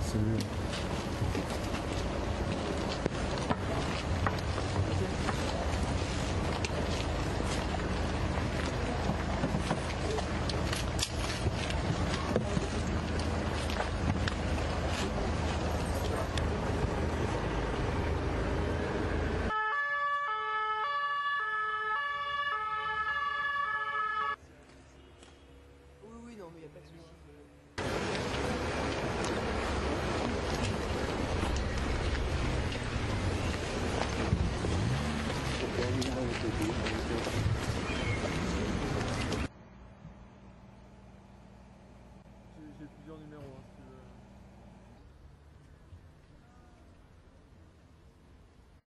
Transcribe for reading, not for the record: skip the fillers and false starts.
c'est mieux.